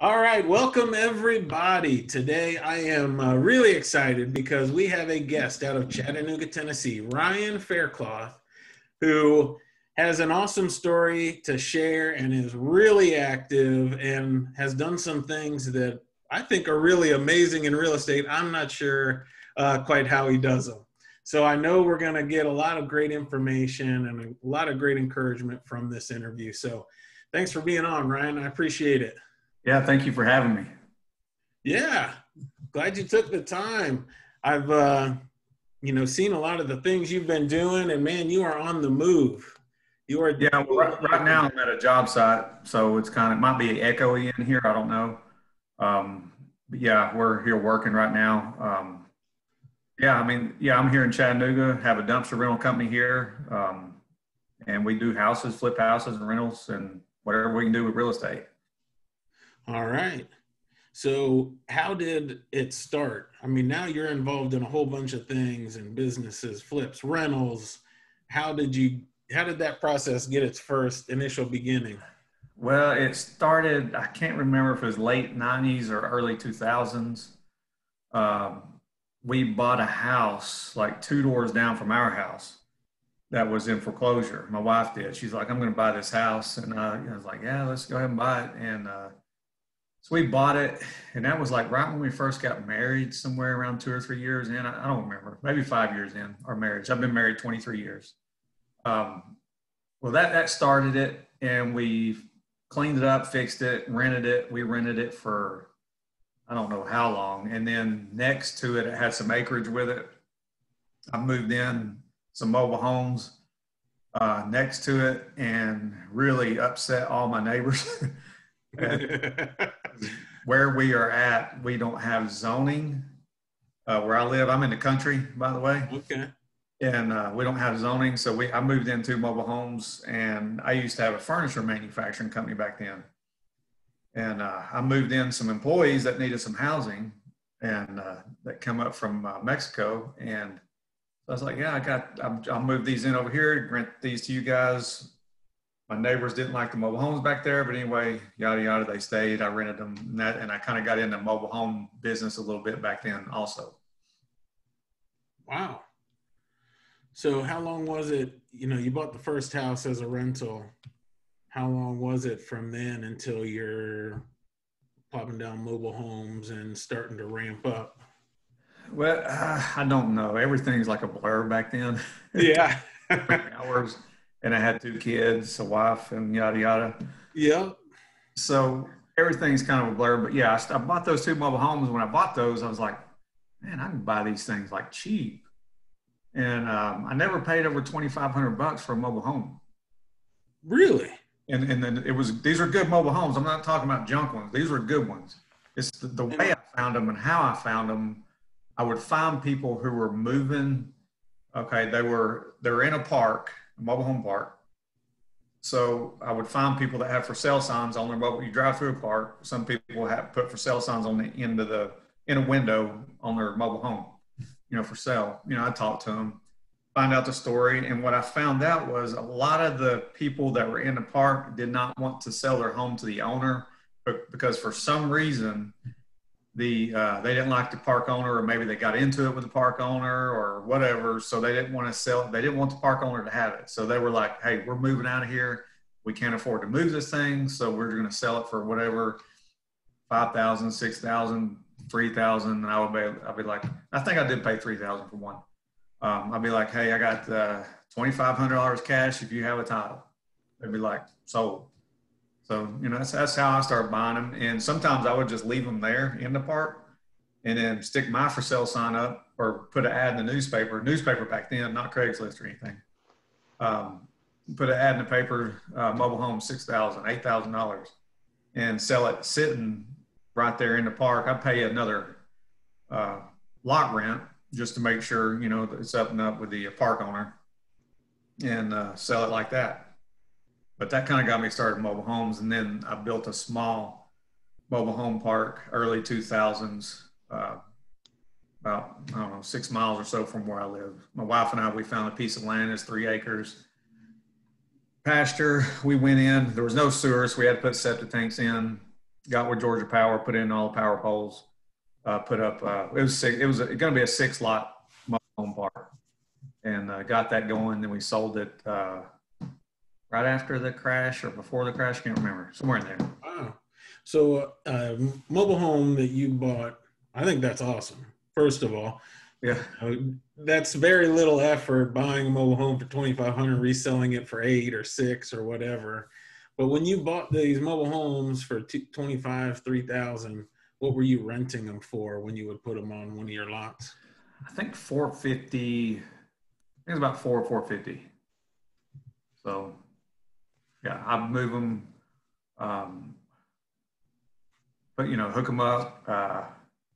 All right, welcome everybody. Today I am really excited because we have a guest out of Chattanooga, Tennessee, Ryan Faircloth, who has an awesome story to share and is really active and has done some things that I think are really amazing in real estate. I'm not sure quite how he does them. So I know we're going to get a lot of great information and a lot of great encouragement from this interview. So thanks for being on, Ryan. I appreciate it. Yeah, thank you for having me. Yeah, glad you took the time. I've, seen a lot of the things you've been doing, and man, you are on the move. You are. Yeah, well, right now I'm at a job site, so it's kind of might be echoey in here. I don't know. But yeah, we're here working right now. I'm here in Chattanooga. Have a dumpster rental company here, and we do houses, flip houses, and rentals, and whatever we can do with real estate. All right. So how did it start? I mean, now you're involved in a whole bunch of things and businesses, flips, rentals. How did that process get its first initial beginning? Well, it started, I can't remember if it was late 90s or early 2000s. We bought a house like two doors down from our house that was in foreclosure. My wife did. She's like, I'm going to buy this house. And I was like, yeah, let's go ahead and buy it. And so we bought it, and that was like right when we first got married, somewhere around 2 or 3 years in. I don't remember, maybe 5 years in our marriage. I've been married 23 years. Well, that started it, and we cleaned it up, fixed it, rented it. We rented it for, I don't know how long. And then next to it, it had some acreage with it. I moved in some mobile homes next to it and really upset all my neighbors. Where we are at, we don't have zoning. Where I live, I'm in the country, by the way. Okay. And we don't have zoning, so I moved into mobile homes, and I used to have a furniture manufacturing company back then. And I moved in some employees that needed some housing, and that come up from Mexico. And I was like, yeah, I'll move these in over here, rent these to you guys. My neighbors didn't like the mobile homes back there, but anyway, yada, yada, they stayed. I rented them, and I kind of got into mobile home business a little bit back then also. Wow. So how long was it, you bought the first house as a rental. How long was it from then until you're popping down mobile homes and starting to ramp up? Well, I don't know. Everything's like a blur back then. Yeah. Hours. And I had two kids, a wife, and yada, yada. Yeah. So everything's kind of a blur. But yeah, I bought those two mobile homes. When I bought those, I was like, man, I can buy these things like cheap. And I never paid over $2,500 for a mobile home. Really? And then these are good mobile homes. I'm not talking about junk ones. These were good ones. It's the way I found them and how I found them. I would find people who were moving. Okay, they're in a park. Mobile home park. So I would find people that have for sale signs on their mobile. You drive through a park. Some people have put for sale signs on the end of in a window on their mobile home, for sale. I talked to them, find out the story. And what I found out was a lot of the people that were in the park did not want to sell their home to the owner, but because for some reason, they didn't like the park owner, or maybe they got into it with the park owner or whatever. So they didn't want to sell. They didn't want the park owner to have it. So they were like, hey, we're moving out of here. We can't afford to move this thing. So we're going to sell it for whatever, $5,000, $6,000, $3,000. And I'd be like, I think I did pay $3,000 for one. I'd be like, hey, I got $2,500 cash if you have a title. They'd be like, sold. So, that's how I started buying them. And sometimes I would just leave them there in the park and then stick my for sale sign up or put an ad in the newspaper back then, not Craigslist or anything. Put an ad in the paper, mobile home, $6,000, $8,000, and sell it sitting right there in the park. I pay another lot rent just to make sure, that it's up and up with the park owner, and sell it like that. But that kind of got me started in mobile homes. And then I built a small mobile home park, early 2000s, about, 6 miles or so from where I live. My wife and I, we found a piece of land. It's 3 acres. Pasture, we went in. There was no sewers. So we had to put septic tanks in. got with Georgia Power, put in all the power poles, put up, it was going to be a 6-lot home park, and got that going. Then we sold it right after the crash or before the crash, I can't remember, somewhere in there. Wow. So mobile home that you bought, I think that's awesome, first of all. Yeah. That's very little effort, buying a mobile home for $2,500, reselling it for $8,000 or $6,000 or whatever. But when you bought these mobile homes for $2,500, $3,000, what were you renting them for when you would put them on one of your lots? I think $450. I think it's about $400, $450. So yeah, I'd move them, but you know, hook them up.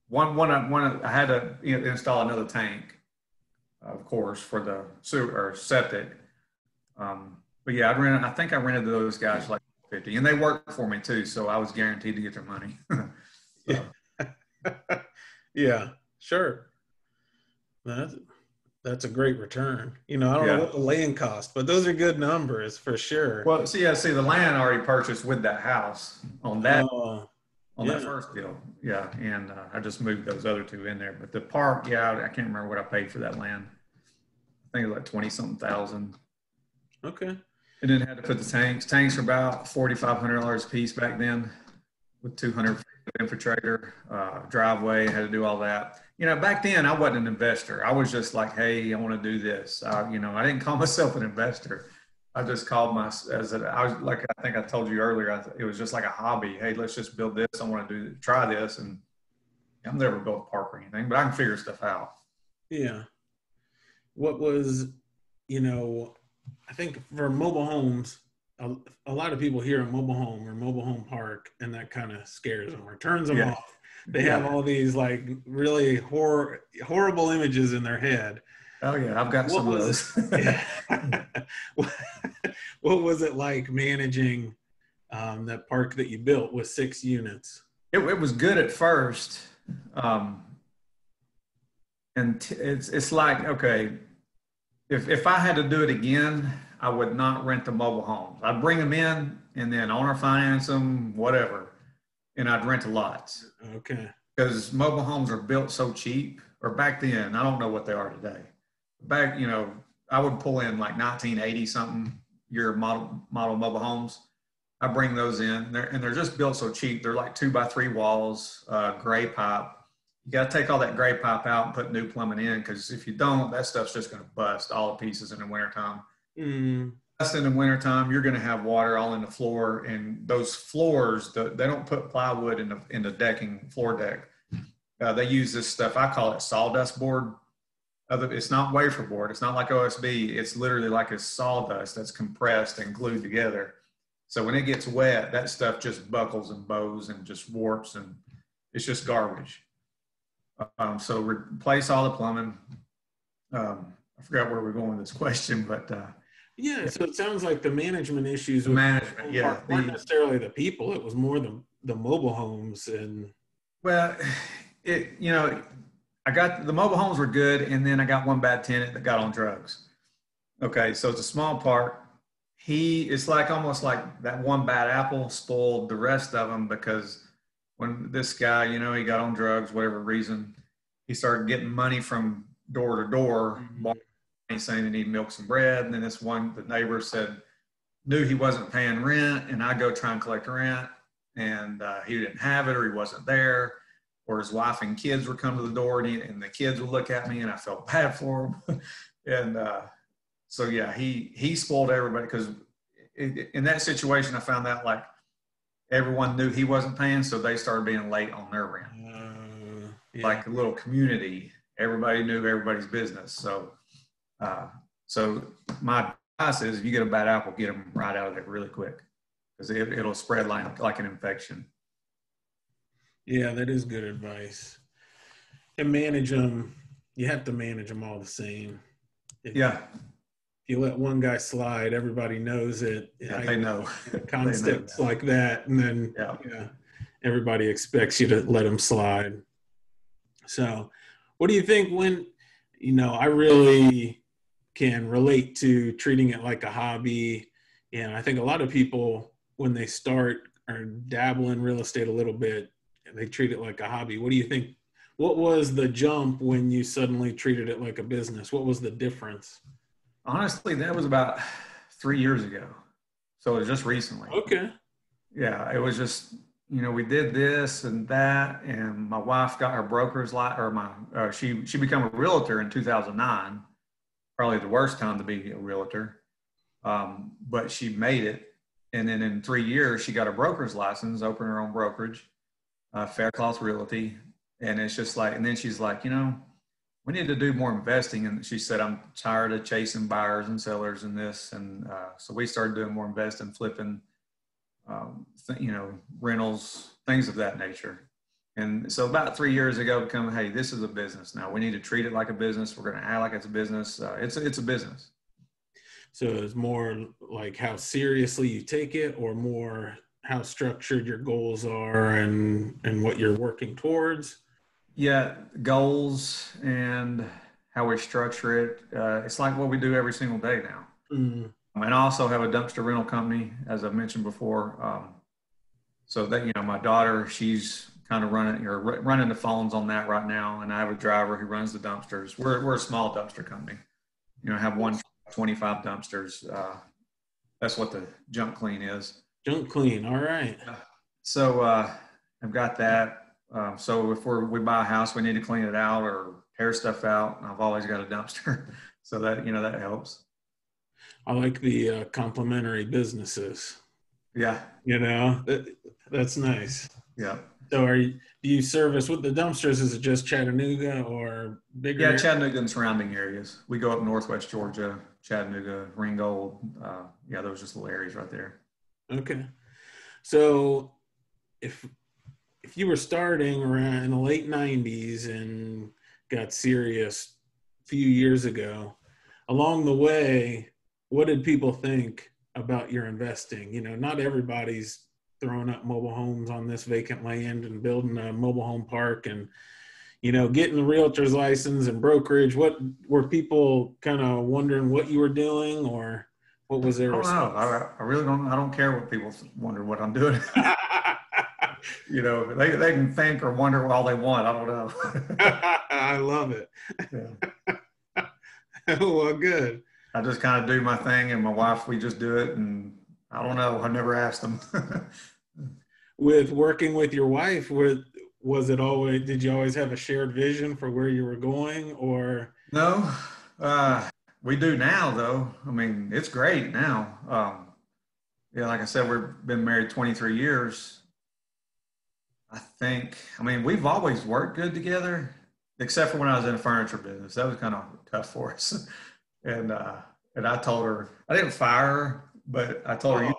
One I had to install another tank, of course, for the sewer or septic. But yeah, I rented those guys like $50, and they worked for me too, so I was guaranteed to get their money. Yeah, sure. That's a great return. You know, I don't know what the land cost, but those are good numbers for sure. Well, see, the land I already purchased with that house on that first deal. Yeah, and I just moved those other two in there. But the park, I can't remember what I paid for that land. I think it was like 20-something thousand. Okay. And then had to put the tanks. Tanks were about $4,500 a piece back then, with 200 infiltrator, driveway, had to do all that. You know, back then I wasn't an investor. I was just like, hey, I want to do this. I didn't call myself an investor. I just called I think I told you earlier, it was just like a hobby. Hey, let's just build this. I want to try this. And I've never built a park or anything, but I can figure stuff out. Yeah. What was, I think for mobile homes, a lot of people hear a mobile home or mobile home park, and that kind of scares them or turns them off. They have all these like really horrible images in their head. Oh yeah, I've got some of those. What was it like managing that park that you built with 6 units? It was good at first, and it's like, okay, if I had to do it again, I would not rent the mobile homes. I'd bring them in and then owner finance them, whatever, and I'd rent the lots. Okay. Because mobile homes are built so cheap, or back then, I don't know what they are today. Back, I would pull in like 1980 something year model mobile homes. I bring those in, and they're just built so cheap. They're like 2x3 walls, gray pipe. You got to take all that gray pipe out and put new plumbing in, because if you don't, that stuff's just going to bust all the pieces in the wintertime. Mm. Bust in the wintertime, you're going to have water all in the floor, and those floors, they don't put plywood in the decking, floor deck. They use this stuff. I call it sawdust board. It's not wafer board. It's not like OSB. It's literally like a sawdust that's compressed and glued together. So when it gets wet, that stuff just buckles and bows and just warps, and it's just garbage. So replace all the plumbing. I forgot where we're going with this question, but so it sounds like the management issues with management, weren't necessarily the people. It was more the mobile homes and. Well, I got the mobile homes were good, and then I got one bad tenant that got on drugs. Okay, so it's a small park. It's like almost like that one bad apple spoiled the rest of them, because when this guy, he got on drugs, whatever reason, he started getting money from door to door, mm-hmm. saying he needed milk and bread. And then the neighbor knew he wasn't paying rent, and I go try and collect rent, and he didn't have it, or he wasn't there. Or his wife and kids would come to the door, and the kids would look at me, and I felt bad for him. And so, yeah, he spoiled everybody, because in that situation, I found out like everyone knew he wasn't paying, so they started being late on their rent. Like a little community, everybody knew everybody's business. So, so my advice is, if you get a bad apple, get them right out of there really quick, because it'll spread like an infection. Yeah, that is good advice. To manage them, you have to manage them all the same. If you let one guy slide, everybody knows it. Yeah, they know. Concepts like that, and then everybody expects you to let them slide. So what do you think when, I really can relate to treating it like a hobby, and I think a lot of people, when they start or dabble in real estate a little bit, and they treat it like a hobby. What do you think? What was the jump when you suddenly treated it like a business? What was the difference? Honestly, that was about 3 years ago. So it was just recently. Okay. Yeah, it was just, you know, we did this and that, and my wife got her broker's license, or she became a realtor in 2009, probably the worst time to be a realtor, but she made it. And then in 3 years, she got a broker's license, opened her own brokerage, Faircloth Realty. And it's just like, and then she's like, you know, we need to do more investing. And she said, I'm tired of chasing buyers and sellers and this. And so we started doing more investing, flipping, you know, rentals, things of that nature. And so about 3 years ago, come, hey, this is a business now. We need to treat it like a business. We're going to act like it's a business. It's a business. So it's more like how seriously you take it, or more how structured your goals are and what you're working towards? Yeah, goals and how we structure it. It's like what we do every single day now. Mm-hmm. And I also have a dumpster rental company, as I mentioned before. So that, you know, my daughter, she's kind of running the phones on that right now. And I have a driver who runs the dumpsters. We're a small dumpster company. You know, have 25 dumpsters. That's what the junk clean is. Junk clean. All right. So I've got that. So if we buy a house, we need to clean it out or tear stuff out. And I've always got a dumpster. So that, you know, that helps. I like the complimentary businesses. Yeah. You know, that's nice. Yeah. So do you service with the dumpsters? Is it just Chattanooga or bigger? Yeah, Chattanooga and surrounding areas. We go up northwest Georgia, Chattanooga, Ringgold. Yeah, those are just little areas right there. Okay. So if you were starting around in the late 90s and got serious a few years ago, along the way, what did people think about your investing? You know, not everybody's throwing up mobile homes on this vacant land and building a mobile home park and, you know, getting the realtor's license and brokerage. What were people kind of wondering what you were doing, or what was their response? I really don't. I don't care what people wonder what I'm doing. You know, they can think or wonder all they want. I don't know. I love it. Yeah. Well, good. I just kind of do my thing, and my wife, we just do it, and I don't know. I never asked them. With working with your wife, was it always? Did you always have a shared vision for where you were going, or no? We do now, though. I mean, it's great now. Yeah, like I said, we've been married 23 years. I think, I mean, we've always worked good together, except for when I was in the furniture business. That was kind of tough for us. And I told her, I didn't fire her, but I told her,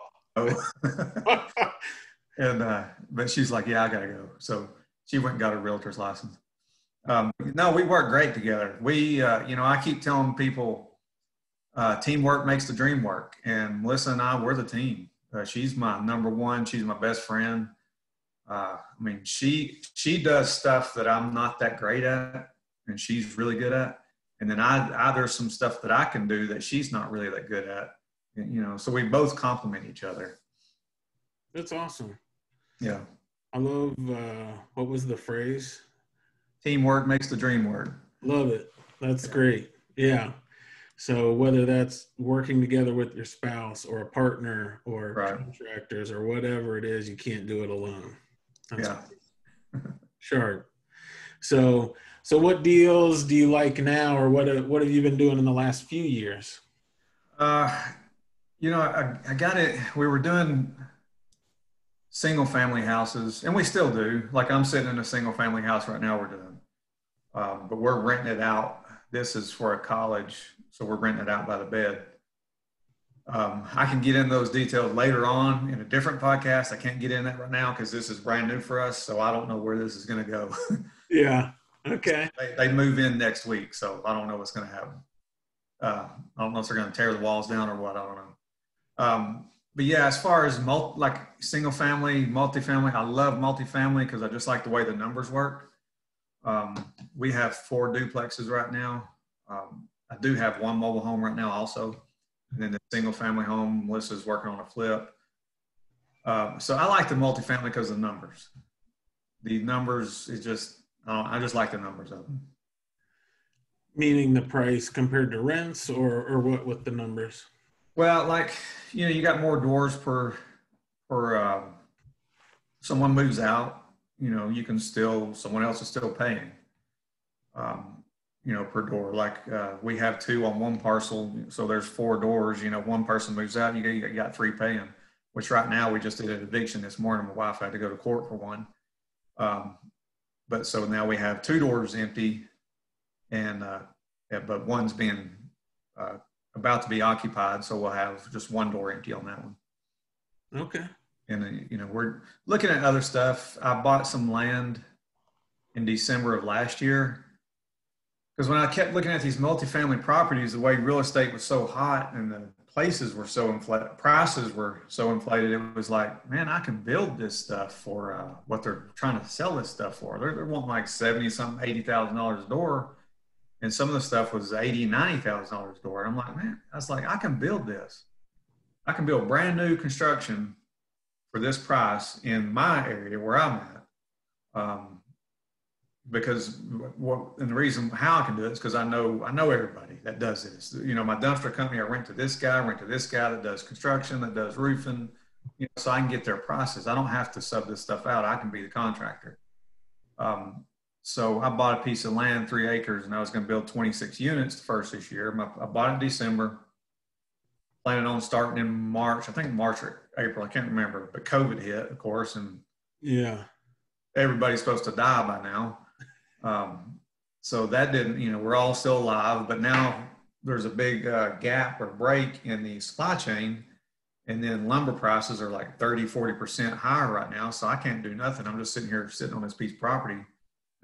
you know. But she's like, yeah, I got to go. So she went and got a realtor's license. No, we work great together. We, you know, I keep telling people, teamwork makes the dream work. And Melissa and I, we're the team. She's my number one. She's my best friend. I mean, she does stuff that I'm not that great at, and she's really good at. And then there's some stuff that I can do that she's not really that good at, and, you know, so we both complement each other. That's awesome. Yeah. I love, what was the phrase? Teamwork makes the dream work. Love it. That's great. Yeah. So whether that's working together with your spouse or a partner or contractors or whatever it is, you can't do it alone. That's sure. So what deals do you like now, or what have you been doing in the last few years? You know, I got it. We were doing single family houses, and we still do. Like, I'm sitting in a single family house right now. We're doing, but we're renting it out. This is for a college, so we're renting it out by the bed. I can get in those details later on in a different podcast. I can't get in that right now because this is brand new for us, so I don't know where this is going to go. Yeah, okay. They move in next week, so I don't know what's going to happen. I don't know if they're going to tear the walls down or what. I don't know. But yeah, as far as single family, multifamily, I love multifamily because I just like the way the numbers work. We have 4 duplexes right now. I do have 1 mobile home right now also. And then the single family home, Melissa's working on a flip. So I like the multifamily because of the numbers. The numbers is just, I just like the numbers of them. Meaning the price compared to rents, or what with the numbers? Well, like, you know, you got more doors per someone moves out, you know, you can still, someone else is still paying, you know, per door. Like we have 2 on one parcel. So there's 4 doors, you know, one person moves out, you got 3 paying, which right now we just did an eviction this morning. My wife had to go to court for one. But so now we have 2 doors empty, and but one's being about to be occupied, so we'll have just 1 door empty on that one. Okay. And you know, we're looking at other stuff. I bought some land in December of last year, because when I kept looking at these multifamily properties, the way real estate was so hot and the places were so inflated, prices were so inflated, it was like, man, I can build this stuff for what they're trying to sell this stuff for. They're wanting like $70-something, $80,000 a door. And some of the stuff was $80,000-$90,000 a door. And I'm like, man, I was like, I can build this. I can build brand new construction for this price in my area where I'm at. Because what, and the reason how I can do it is because I know everybody that does this. You know, my dumpster company, I rent to this guy, that does construction, that does roofing, you know, so I can get their prices. I don't have to sub this stuff out. I can be the contractor. So I bought a piece of land, 3 acres, and I was going to build 26 units the first this year. I bought it in December, planning on starting in March. I think March or April, I can't remember. But COVID hit, of course, and yeah, everybody's supposed to die by now. So that didn't, you know, we're all still alive. But now there's a big gap or break in the supply chain, and then lumber prices are like 30-40% higher right now. So I can't do nothing. I'm just sitting on this piece of property.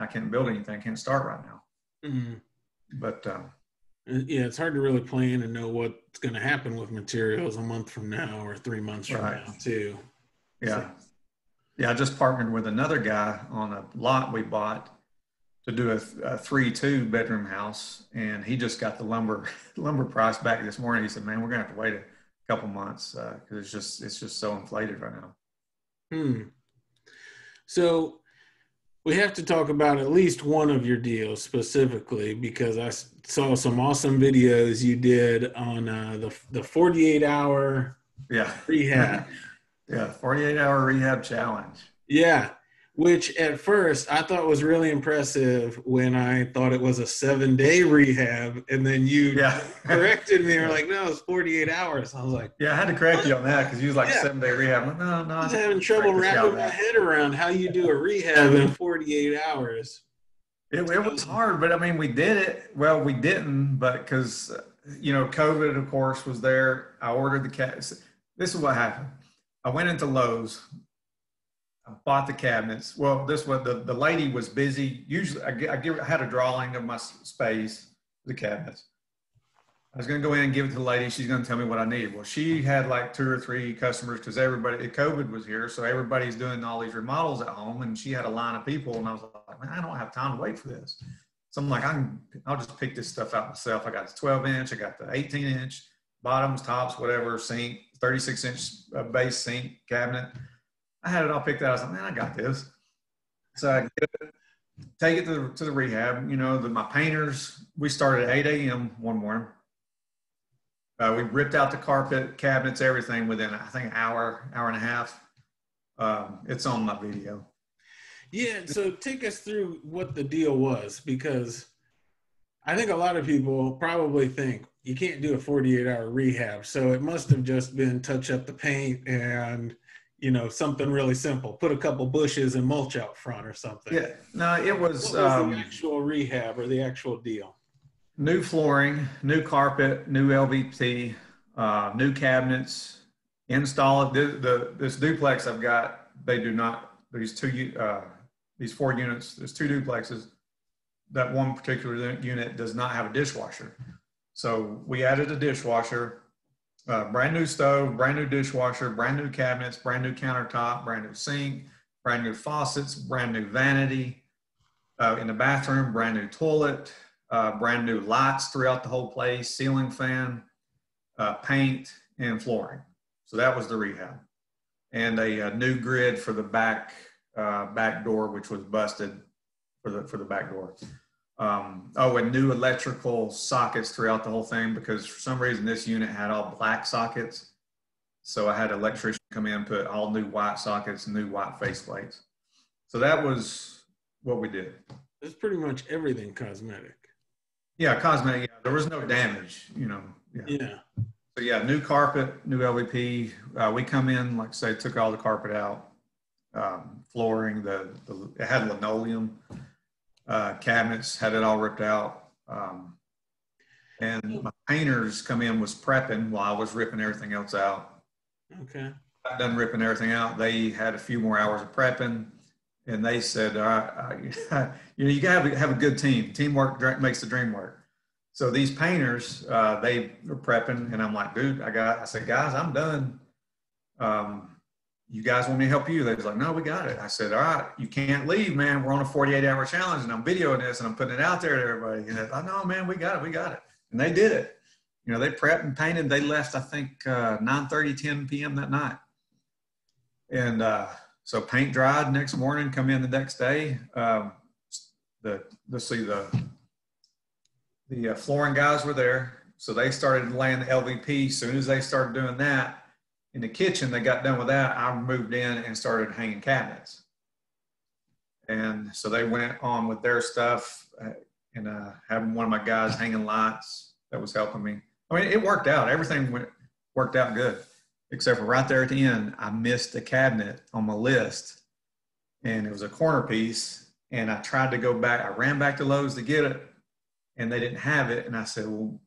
I can't build anything. I can't start right now. Mm-hmm. But yeah, it's hard to really plan and know what's going to happen with materials a month from now or 3 months right from now too. Yeah. So. Yeah. I just partnered with another guy on a lot we bought to do a 3-2 bedroom house. And he just got the lumber price back this morning. He said, man, we're going to have to wait a couple months. Cause it's just so inflated right now. Hmm. So, we have to talk about at least one of your deals specifically, because I saw some awesome videos you did on the 48-hour rehab. Yeah, 48-hour rehab challenge. Yeah, which at first I thought was really impressive when I thought it was a 7-day rehab, and then you corrected me. You were like, no, it's 48 hours. I was like, yeah, I had to correct you on that because you was like 7-day rehab. Like, no, I was having trouble wrapping my head around how you do a rehab in 48 hours. It was hard, but I mean, we did it. Well, we didn't, but because, you know, COVID, of course, was there. I ordered the cabinets. This is what happened. I went into Lowe's. Bought the cabinets. Well, this was the lady was busy. Usually I had a drawing of my space, the cabinets. I was going to go in and give it to the lady. She's going to tell me what I needed. Well, she had like 2 or 3 customers because everybody, COVID was here. So everybody's doing all these remodels at home, and she had a line of people. And I was like, man, I don't have time to wait for this. So I'm like, I'll just pick this stuff out myself. I got this 12-inch. I got the 18-inch bottoms, tops, whatever, sink, 36-inch base sink cabinet. I had it all picked out. I was like, man, I got this. So I take it to the rehab. You know, my painters, we started at 8 a.m. one morning. We ripped out the carpet, cabinets, everything within, I think, an hour, hour and a half. It's on my video. Yeah, so take us through what the deal was, because I think a lot of people probably think you can't do a 48-hour rehab. So it must have just been touch up the paint and – you know, something really simple. Put a couple bushes and mulch out front or something. Yeah, no, it was. What was the actual rehab or the actual deal? New flooring, new carpet, new LVT, new cabinets. Install it. This duplex I've got. They do not. These 4 units. There's 2 duplexes. That one particular unit does not have a dishwasher, so we added a dishwasher. Brand new stove, brand new dishwasher, brand new cabinets, brand new countertop, brand new sink, brand new faucets, brand new vanity in the bathroom, brand new toilet, brand new lights throughout the whole place, ceiling fan, paint, and flooring. So that was the rehab. and a new grid for the back door, which was busted for the back door. Oh, and new electrical sockets throughout the whole thing, because for some reason this unit had all black sockets. So I had an electrician come in, put all new white sockets, new white faceplates. So that was what we did. That's pretty much everything cosmetic. Yeah, cosmetic. Yeah. There was no damage, you know. Yeah. So yeah, new carpet, new LVP. We come in, like I say, took all the carpet out, flooring. It had linoleum. Cabinets, had it all ripped out. And my painters come in, was prepping while I was ripping everything else out. Okay. I done ripping everything out. They had a few more hours of prepping, and they said, all right, you know, you gotta have a good team. Teamwork makes the dream work. So these painters, they were prepping, and I'm like, dude, I said, guys, I'm done. You guys want me to help you? They was like, no, we got it. I said, all right, you can't leave, man. We're on a 48-hour challenge, and I'm videoing this, and I'm putting it out there to everybody. And I know, man, we got it. And they did it. You know, they prepped and painted. They left, I think, 9:30, 10 p.m. that night. And so paint dried next morning, come in the next day. The flooring guys were there. So they started laying the LVP. As soon as they started doing that, in the kitchen, they got done with that. I moved in and started hanging cabinets. And so they went on with their stuff, and having one of my guys hanging lights that was helping me. I mean, it worked out. Everything worked out good, except for right there at the end, I missed a cabinet on my list, and it was a corner piece, and I tried to go back. I ran back to Lowe's to get it, and they didn't have it. And I said, well,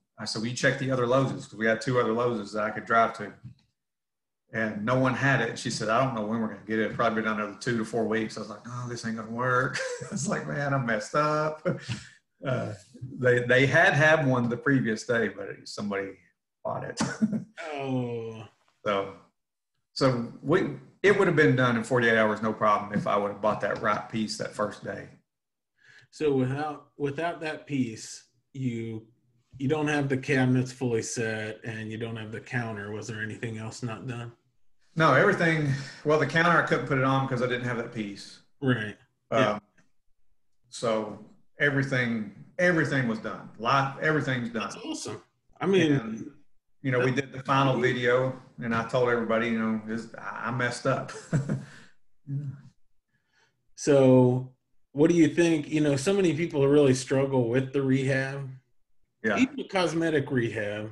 you check the other Lowe's, because we had two other Lowe's that I could drive to. And no one had it. She said, I don't know when we're going to get it. Probably been another 2 to 4 weeks. I was like, oh, this ain't going to work. It's like, man, I'm messed up. They had one the previous day, but somebody bought it. Oh. So it would have been done in 48 hours, no problem, if I would have bought that right piece that first day. So without that piece, you don't have the cabinets fully set, and you don't have the counter. Was there anything else not done? No, everything. Well, the counter, I couldn't put it on because I didn't have that piece. Right. Yeah. So everything was done. Everything's done. That's awesome. I mean, and, you know, we did the final video, and I told everybody, you know, I messed up. So what do you think? You know, so many people really struggle with the rehab. Yeah. Even cosmetic rehab,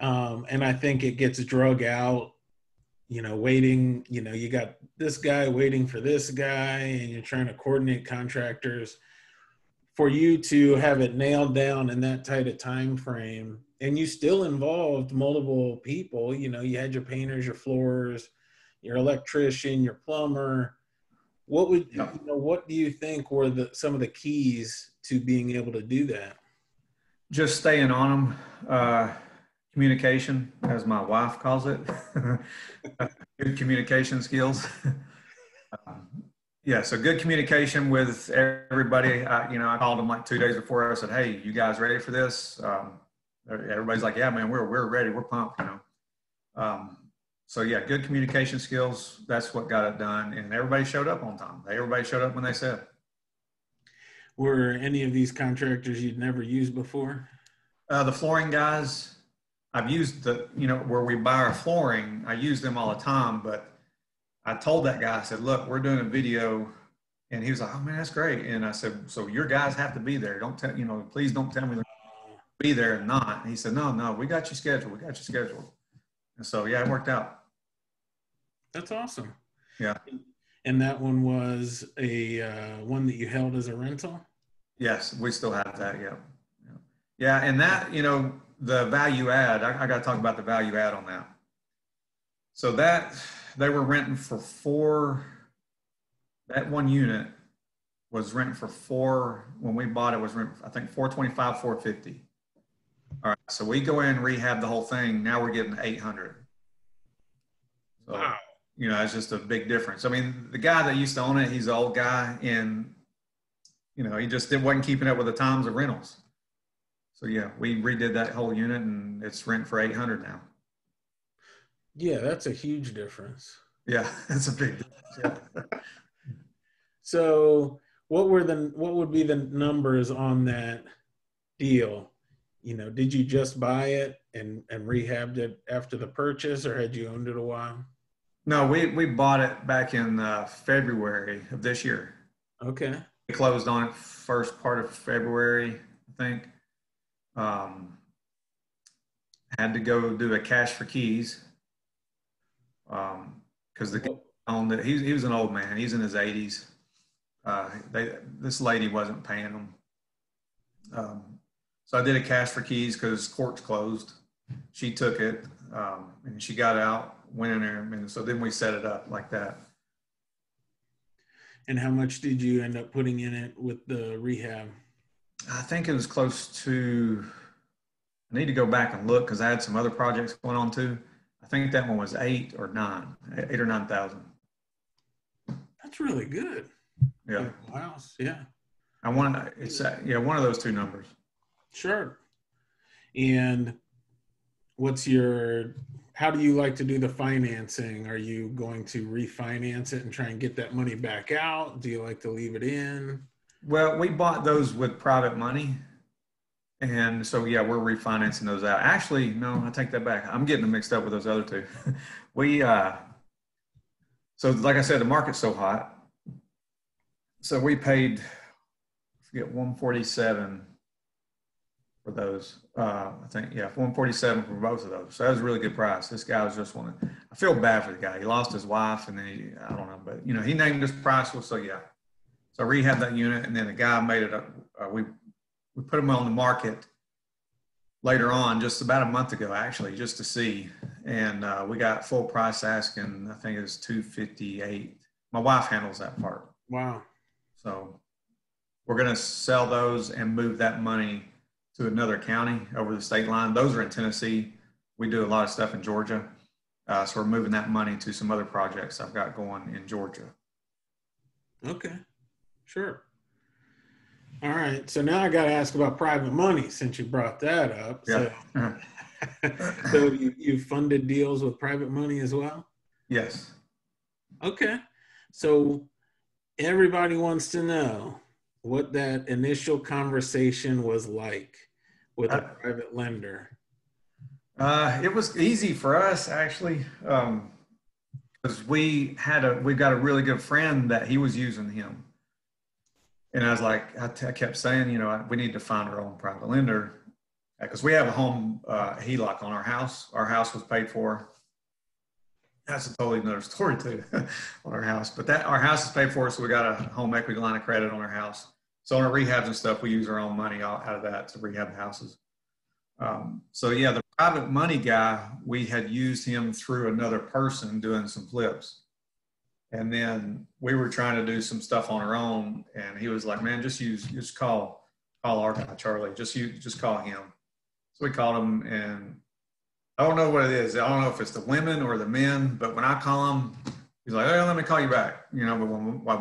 and I think it gets drug out, you know, waiting, you know, you got this guy waiting for this guy, and you're trying to coordinate contractors. For you to have it nailed down in that tight a time frame, and you still involved multiple people, you know, you had your painters, your floors, your electrician, your plumber. What do you think were some of the keys to being able to do that? Just staying on them, communication, as my wife calls it, good communication skills. So good communication with everybody. I called them like 2 days before. I said, hey, you guys ready for this? Everybody's like, yeah, man, we're ready. We're pumped, you know. Good communication skills. That's what got it done. And everybody showed up on time. Everybody showed up when they said. Were any of these contractors you'd never used before? The flooring guys, I've used where we buy our flooring, I use them all the time, but I told that guy, I said, look, we're doing a video, and he was like, oh man, that's great. And I said, so your guys have to be there. Please don't tell me they're going to be there and not. And he said, no, we got you scheduled. And so, yeah, it worked out. That's awesome. Yeah. And that one was a one that you held as a rental? Yes, we still have that, yeah. Yeah, and that, you know, the value add, I got to talk about the value add on that. So that, they were renting for that one unit was renting for when we bought it was rent, I think, $425, $450. All right, so we go in, rehab the whole thing, now we're getting $800. So, wow. You know, it's just a big difference. I mean, the guy that used to own it, he's an old guy, and, you know, he just wasn't keeping up with the times of rentals. So, yeah, we redid that whole unit, and it's rent for $800 now. Yeah, that's a huge difference. Yeah, that's a big difference. Yeah. So what would be the numbers on that deal? You know, did you just buy it and rehabbed it after the purchase, or had you owned it a while? No, we bought it back in February of this year. Okay. We closed on it first part of February, I think. Had to go do a cash for keys. Because the guy owned it, he was an old man. He's in his 80s. This lady wasn't paying him. So I did a cash for keys because court's closed. She took it and she got out, went in there, and so then we set it up like that. And how much did you end up putting in it with the rehab? I think it was close to, I need to go back and look because I had some other projects going on too. I think that one was $8,000 or $9,000. That's really good. Yeah. Wow. Yeah. One of those two numbers. Sure. And how do you like to do the financing? Are you going to refinance it and try and get that money back out? Do you like to leave it in? Well, we bought those with private money. And so, yeah, we're refinancing those out. Actually, no, I take that back. I'm getting them mixed up with those other two. So like I said, the market's so hot. So we paid, I forget, $147 for those. I think, yeah, $147 for both of those. So that was a really good price. This guy was just I feel bad for the guy. He lost his wife and then I don't know, but, you know, he named this price. So, yeah. So I rehabbed that unit and then the guy made it up. We put them on the market later on, just about a month ago, actually, just to see. And we got full price asking, I think it was $258. My wife handles that part. Wow. So we're going to sell those and move that money to another county over the state line. Those are in Tennessee. We do a lot of stuff in Georgia. So we're moving that money to some other projects I've got going in Georgia. Okay, sure. All right, so now I got to ask about private money since you brought that up. Yeah. So you funded deals with private money as well? Yes. Okay. So everybody wants to know what that initial conversation was like with a private lender. It was easy for us, actually, because we've got a really good friend that he was using him. And I was like, I kept saying, you know, we need to find our own private lender because we have a home HELOC on our house. Our house was paid for. That's a totally another story too on our house, but our house is paid for. So we got a home equity line of credit on our house. So on our rehabs and stuff, we use our own money out of that to rehab houses. So yeah, the private money guy, we had used him through another person doing some flips. And then we were trying to do some stuff on our own. And he was like, man, just call our guy, Charlie. Just call him. So we called him and I don't know what it is. I don't know if it's the women or the men, but when I call him, he's like, hey, let me call you back. You know, but when my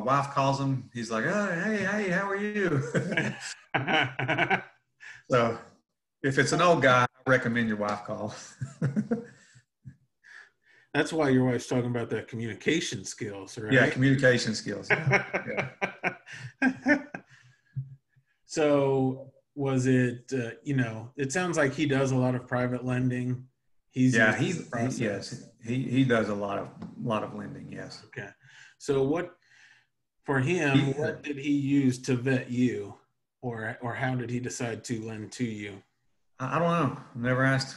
wife calls him, he's like, oh, hey, how are you? So if it's an old guy, I recommend your wife call. That's why your wife's talking about that communication skills, right? Yeah, communication skills. Yeah. Yeah. So was it, you know, it sounds like he does a lot of private lending. He does a lot of lending. Yes. Okay. So what did he use to vet you or how did he decide to lend to you? I don't know. I've never asked.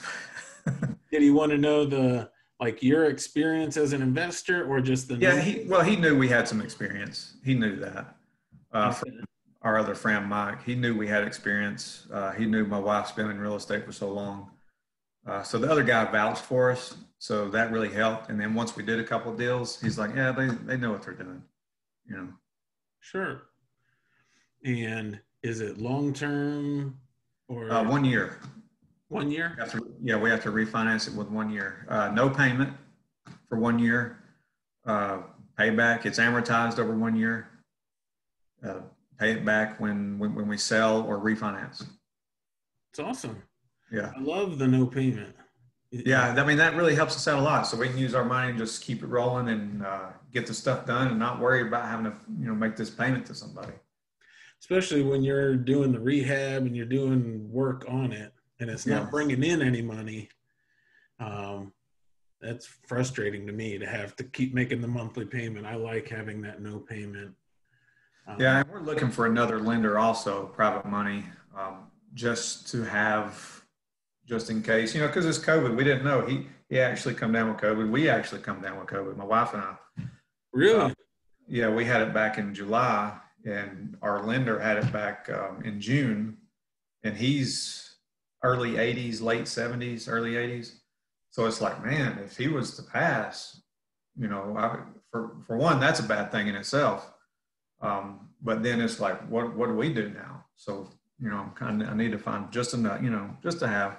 Did he want to know like your experience as an investor or just the... Yeah, he knew we had some experience. He knew that. From our other friend, Mike, he knew we had experience. He knew my wife's been in real estate for so long. So the other guy vouched for us. So that really helped. And then once we did a couple of deals, he's like, yeah, they know what they're doing, you know? Sure. And is it long-term or... 1 year. 1 year? We have to refinance it with 1 year. No payment for 1 year. Payback, it's amortized over 1 year. Pay it back when we sell or refinance. It's awesome. Yeah. I love the no payment. Yeah, I mean, that really helps us out a lot. So we can use our money and just keep it rolling and get the stuff done and not worry about having to, you know, make this payment to somebody. Especially when you're doing the rehab and you're doing work on it and it's not bringing in any money. That's frustrating to me to have to keep making the monthly payment. I like having that no payment. Yeah, and we're looking for another lender also, private money, just to have, just in case, you know, because it's COVID. We didn't know. He actually come down with COVID. We actually come down with COVID, my wife and I. Really? Yeah, we had it back in July, and our lender had it back in June, and he's early 80s, late 70s, early 80s. So it's like, man, if he was to pass, you know, for one, that's a bad thing in itself. But then it's like, what do we do now? So, you know, I need to find just enough, you know, just to have.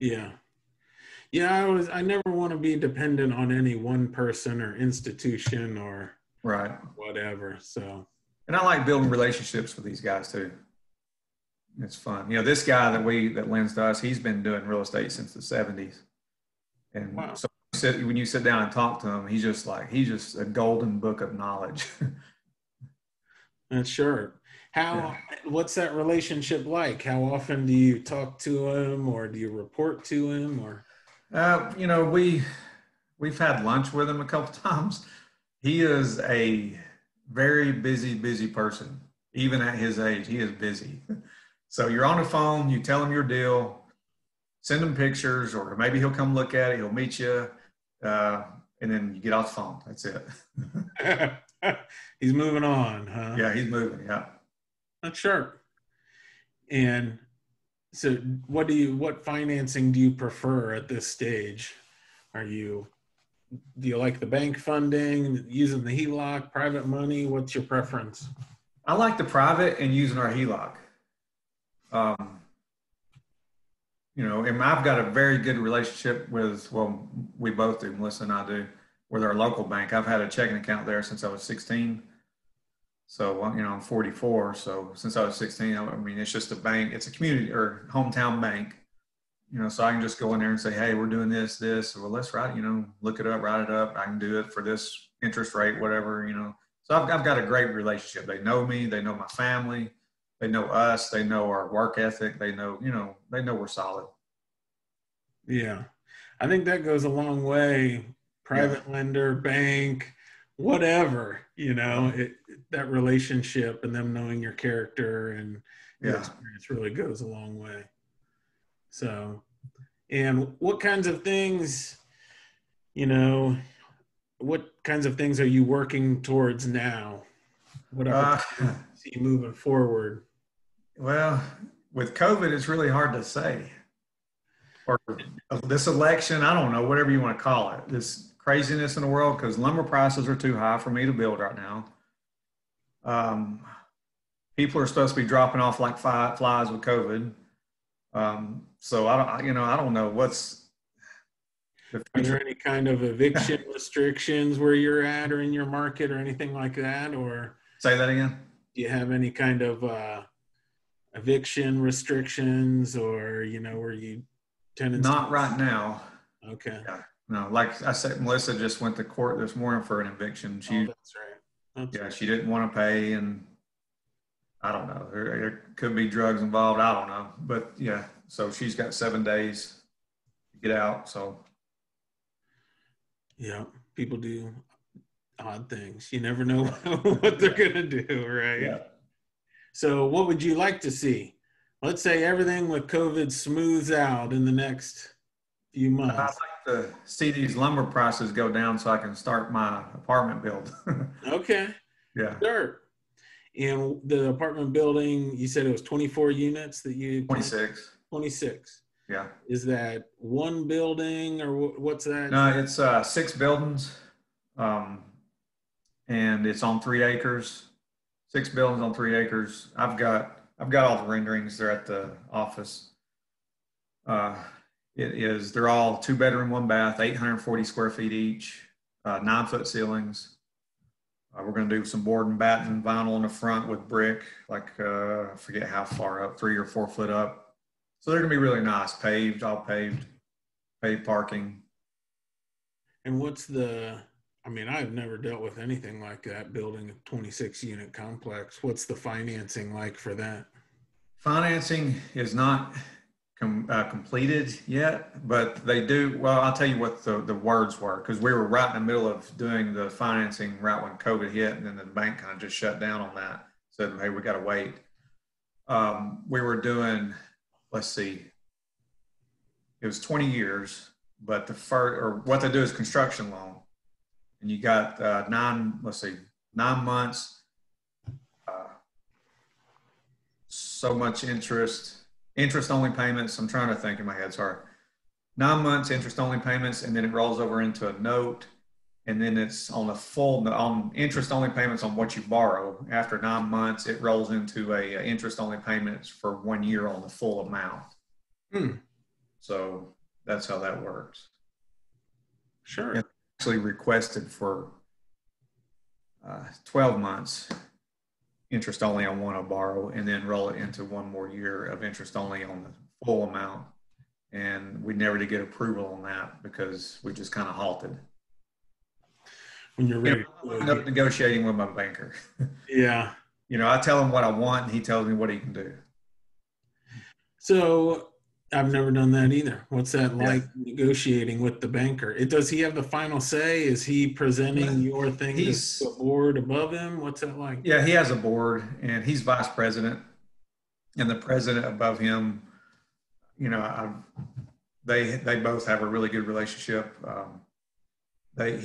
Yeah. Yeah. I never want to be dependent on any one person or institution or whatever. So, and I like building relationships with these guys too. It's fun. You know, this guy that lends to us, he's been doing real estate since the 70s. And so when you sit down and talk to him, he's just a golden book of knowledge. That's sure. What's that relationship like? How often do you talk to him, or do you report to him, or? You know, we've had lunch with him a couple times. He is a very busy person. Even at his age, he is busy. So you're on the phone, you tell him your deal, send him pictures, or maybe he'll come look at it. He'll meet you. And then you get off the phone. That's it. He's moving on, huh? Yeah, he's moving. Yeah. Not sure. And so what financing do you prefer at this stage? Do you like the bank funding, using the HELOC, private money? What's your preference? I like the private and using our HELOC. You know, and I've got a very good relationship with, well, we both do, Melissa and I do, with our local bank. I've had a checking account there since I was 16. So, you know, I'm 44. So since I was 16, I mean, it's just a bank. It's a community or hometown bank, you know, so I can just go in there and say, hey, we're doing this. Well, let's write, you know, look it up, write it up. I can do it for this interest rate, whatever, you know. So I've got a great relationship. They know me. They know my family. They know us. They know our work ethic. They know, you know, we're solid. Yeah. I think that goes a long way. Private lender, bank, whatever, you know, that relationship and them knowing your character and your experience really goes a long way. So, and what kinds of things are you working towards now? What see moving forward? Well, with COVID, it's really hard to say. Or this election, I don't know, whatever you want to call it. This craziness in the world, because lumber prices are too high for me to build right now. People are supposed to be dropping off like flies with COVID. So I don't know what's the future. Are there any kind of eviction restrictions where you're at or in your market or anything like that? Or say that again. Do you have any kind of eviction restrictions, or, you know, were you tenants? Not right now. Okay. Yeah. No, like I said, Melissa just went to court this morning for an eviction. That's right. That's right. She didn't want to pay, and I don't know. There could be drugs involved. I don't know. But, yeah, so she's got 7 days to get out. So, yeah, people do odd things. You never know what they're going to do, right? Yeah. So what would you like to see? Let's say everything with COVID smooths out in the next few months. I'd like to see these lumber prices go down so I can start my apartment build. Okay. Yeah. Sure. And the apartment building, you said it was 24 units that you... 26. 26. Yeah. Is that one building or what's that? No, it's 6 buildings. And it's on 3 acres. 6 buildings on 3 acres. I've got all the renderings. They're at the office. They're all 2 bedroom, 1 bath, 840 square feet each, 9-foot ceilings. We're going to do some board and batten vinyl in the front with brick, like I forget how far up, 3 or 4 foot up. So they're going to be really nice, paved, all paved. pay parking. And what's the, I mean, I've never dealt with anything like that, building a 26 unit complex. What's the financing like for that? Financing is not completed yet, but they do. Well, I'll tell you what the words were, because we were right in the middle of doing the financing right when COVID hit, and then the bank kind of just shut down on that. Said, hey, we got to wait. We were doing, let's see, it was 20 years, but the first, or what they do is construction loan. And you got 9 months, so much interest-only payments. I'm trying to think in my head, sorry. 9 months interest-only payments, and then it rolls over into a note, and then it's on the full, on interest-only payments on what you borrow. After 9 months, it rolls into a interest-only payments for 1 year on the full amount. Hmm. So that's how that works. Sure. Yeah. Requested for 12 months interest only on one I borrow, and then roll it into 1 more year of interest only on the full amount. And we never did get approval on that because we just kind of halted. When you're ready, I end up negotiating with my banker. Yeah. You know, I tell him what I want and he tells me what he can do. So I've never done that either. What's that like, negotiating with the banker? Does he have the final say? Is he presenting your thing to the board above him? What's that like? Yeah, he has a board, and he's vice president, and the president above him, you know, they both have a really good relationship. They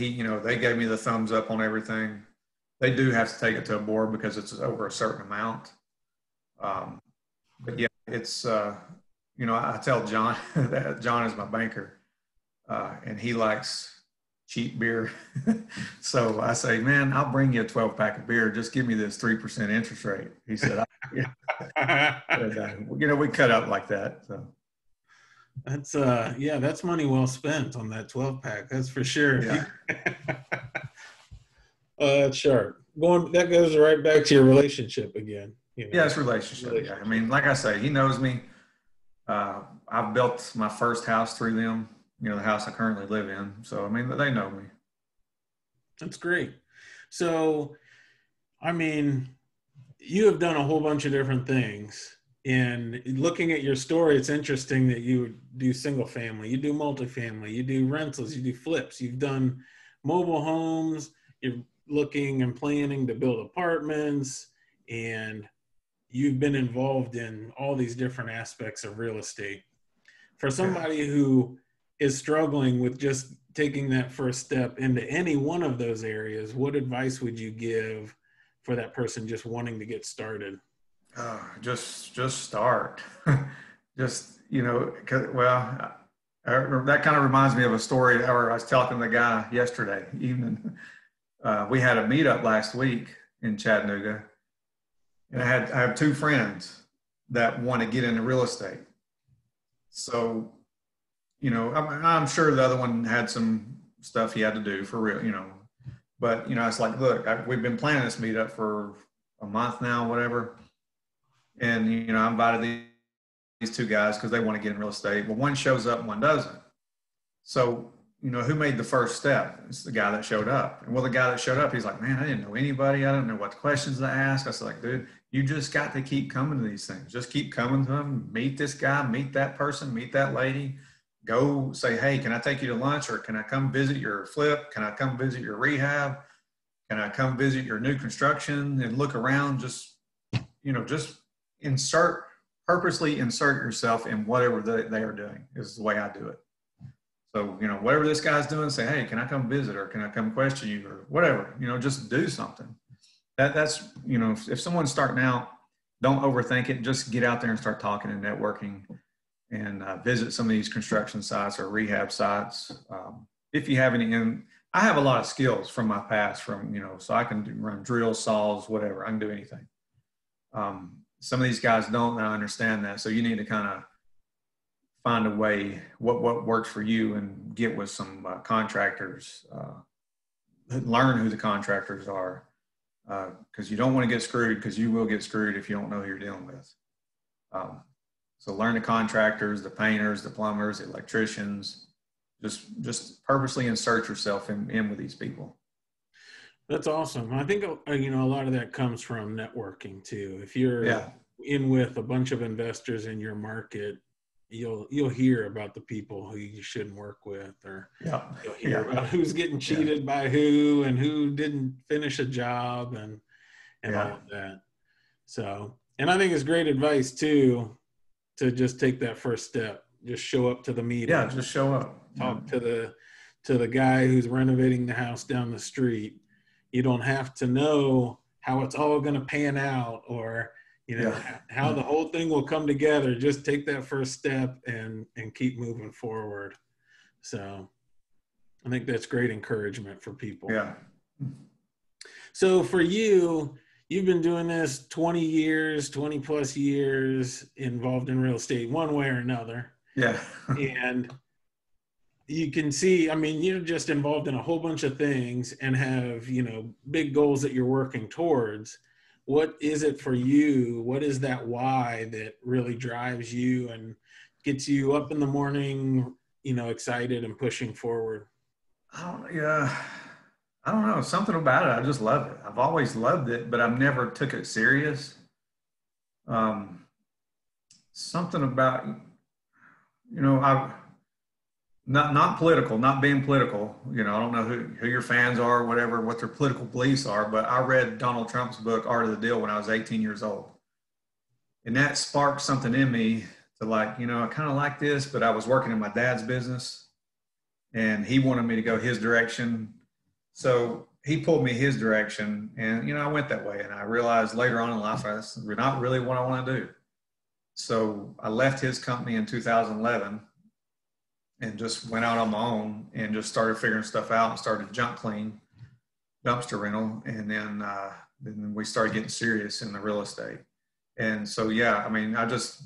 gave me the thumbs up on everything. They do have to take it to a board because it's over a certain amount. But yeah, it's, you know, I tell John that John is my banker, and he likes cheap beer. So I say, man, I'll bring you a 12-pack of beer. Just give me this 3% interest rate. He said, you know, we cut up like that. So that's, yeah, that's money well spent on that 12-pack. That's for sure. Yeah. That's sharp. That goes right back to your relationship again. You know? Yeah, it's relationship. Yeah. I mean, like I say, he knows me. I've built my first house through them, you know, the house I currently live in. So, I mean, they know me. That's great. So, I mean, you have done a whole bunch of different things. And looking at your story, it's interesting that you do single family, you do multifamily, you do rentals, you do flips, you've done mobile homes, you're looking and planning to build apartments, and you've been involved in all these different aspects of real estate. For somebody who is struggling with just taking that first step into any one of those areas, what advice would you give for that person just wanting to get started? Just start. You know, well, that kind of reminds me of a story. I was talking to the guy yesterday evening. We had a meetup last week in Chattanooga. And I have 2 friends that want to get into real estate. So, you know, I'm sure the other one had some stuff he had to do for real, you know, but, you know, it's like, look, we've been planning this meetup for a month now, whatever. And, you know, I invited these 2 guys because they want to get in real estate. Well, one shows up and one doesn't. So, you know, who made the first step? It's the guy that showed up. And well, the guy that showed up, he's like, man, I didn't know anybody. I didn't know what questions to ask. I was like, dude, you just got to keep coming to these things. Just keep coming to them. Meet this guy, meet that person, meet that lady. Go say, hey, can I take you to lunch? Or can I come visit your flip? Can I come visit your rehab? Can I come visit your new construction? And look around, just, you know, just purposely insert yourself in whatever they are doing is the way I do it. So, you know, whatever this guy's doing, say, hey, can I come visit, or can I come question you, or whatever, you know, just do something. That's, you know, if someone's starting out, don't overthink it. Just get out there and start talking and networking, and visit some of these construction sites or rehab sites. If you have any, and I have a lot of skills from my past you know, so I can run drills, saws, whatever. I can do anything. Some of these guys don't, and I understand that. So you need to kind of find a way, what works for you, and get with some contractors, learn who the contractors are, because you don't want to get screwed, because you will get screwed if you don't know who you're dealing with. So learn the contractors, the painters, the plumbers, the electricians, Just purposely insert yourself in with these people. That's awesome. I think, you know, a lot of that comes from networking too. If you're in with a bunch of investors in your market, you'll hear about the people who you shouldn't work with, or you'll hear about who's getting cheated by who and who didn't finish a job and all of that. So, and I think it's great advice too, to just take that first step. Just show up to the meeting. Yeah, just show up. Talk to the guy who's renovating the house down the street. You don't have to know how it's all going to pan out, or you know how the whole thing will come together. Just take that first step and keep moving forward. So I think that's great encouragement for people. Yeah. So for you, you've been doing this 20 years, 20 plus years, involved in real estate one way or another. Yeah. And you can see, I mean, you're just involved in a whole bunch of things and have, you know, big goals that you're working towards. What is it for you? What is that why that really drives you and gets you up in the morning, you know, excited and pushing forward? I don't know. Something about it. I just love it. I've always loved it, but I've never took it serious. Something about, you know, I've not political, not being political. You know, I don't know who your fans are, or whatever, what their political beliefs are, but I read Donald Trump's book, Art of the Deal, when I was 18 years old. And that sparked something in me to like, you know, I kind of like this, but I was working in my dad's business and he wanted me to go his direction. So he pulled me his direction and, you know, I went that way. And I realized later on in life, that's not really what I want to do. So I left his company in 2011 and just went out on my own and just started figuring stuff out and started junk clean, dumpster rental. And then we started getting serious in the real estate. And so, yeah, I mean, I just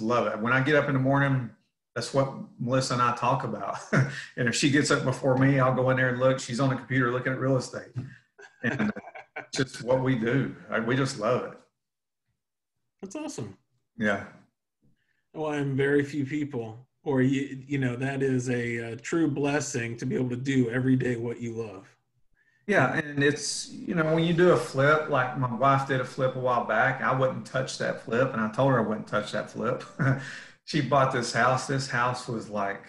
love it. When I get up in the morning, that's what Melissa and I talk about. And if she gets up before me, I'll go in there and look. She's on the computer looking at real estate. And it's just what we do. We just love it. That's awesome. Yeah. Well, I'm very few people, or, you know, that is a true blessing to be able to do every day what you love. Yeah. And it's, you know, when you do a flip, like my wife did a flip a while back, I wouldn't touch that flip. And I told her I wouldn't touch that flip. She bought this house. This house was like,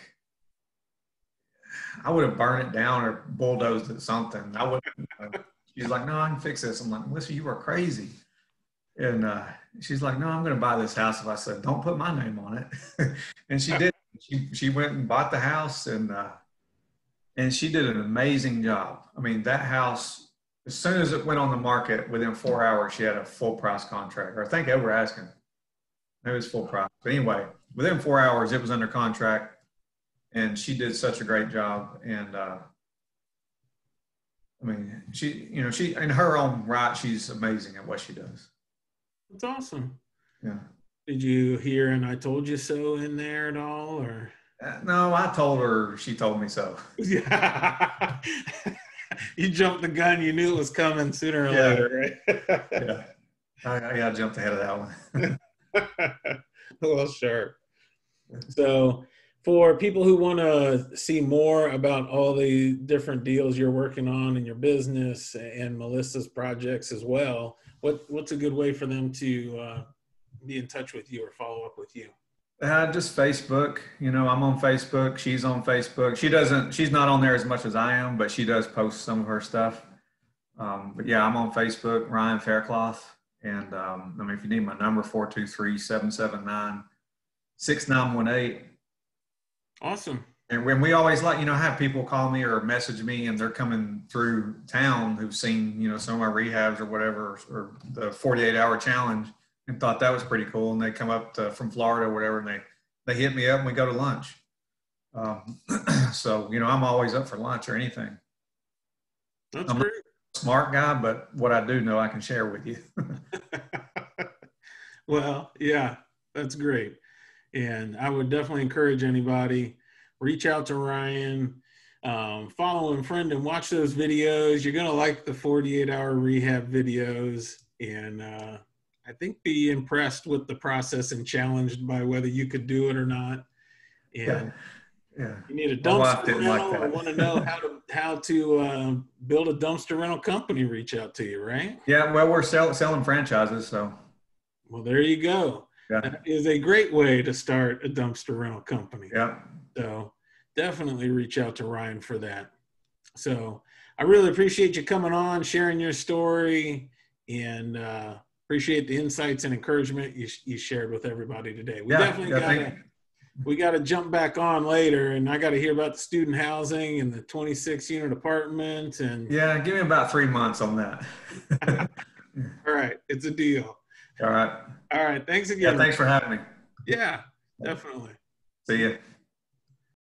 I would have burned it down or bulldozed it something. I wouldn't. She's like, no, I can fix this. I'm like, Melissa, you are crazy. And she's like, no, I'm going to buy this house. If I said, don't put my name on it. And she did. She went and bought the house, and she did an amazing job. I mean, that house, as soon as it went on the market, within 4 hours, she had a full price contract. Or I think they were asking. It was full price. But anyway, within 4 hours, it was under contract, and she did such a great job. And I mean, she, you know, she in her own right, she's amazing at what she does. That's awesome. Yeah. Did you hear "and I told you so" in there at all, or? No, I told her. She told me so. Yeah. You jumped the gun. You knew it was coming sooner or later, right? Yeah. I jumped ahead of that one. Well, sure. So for people who want to see more about all the different deals you're working on in your business and Melissa's projects as well, what's a good way for them to be in touch with you or follow up with you? Just Facebook. You know, I'm on Facebook. She's on Facebook. She's not on there as much as I am, but she does post some of her stuff. But yeah, I'm on Facebook, Ryan Faircloth. And, I mean, if you need my number, 423-779-6918. Awesome. And when we always like, you know, have people call me or message me and they're coming through town who've seen, you know, some of my rehabs or whatever, or the 48-hour challenge and thought that was pretty cool. And they come up from Florida or whatever, and they hit me up and we go to lunch. So, you know, I'm always up for lunch or anything. That's great. Smart guy, but what I do know I can share with you. Well, yeah, that's great. And I would definitely encourage anybody, reach out to Ryan, follow and friend and watch those videos. You're going to like the 48-hour rehab videos. And I think be impressed with the process and challenged by whether you could do it or not. And Yeah. You need a dumpster rental or want to know how to build a dumpster rental company, reach out to you, right? Yeah, well, we're selling franchises, so. Well, there you go. Yeah. That is a great way to start a dumpster rental company. Yeah. So definitely reach out to Ryan for that. So I really appreciate you coming on, sharing your story, and appreciate the insights and encouragement you shared with everybody today. We definitely got to jump back on later, and I got to hear about the student housing and the 26-unit apartment. And yeah, give me about 3 months on that. All right, it's a deal. All right. All right, thanks again. Yeah, thanks for having me. Yeah, definitely. See you.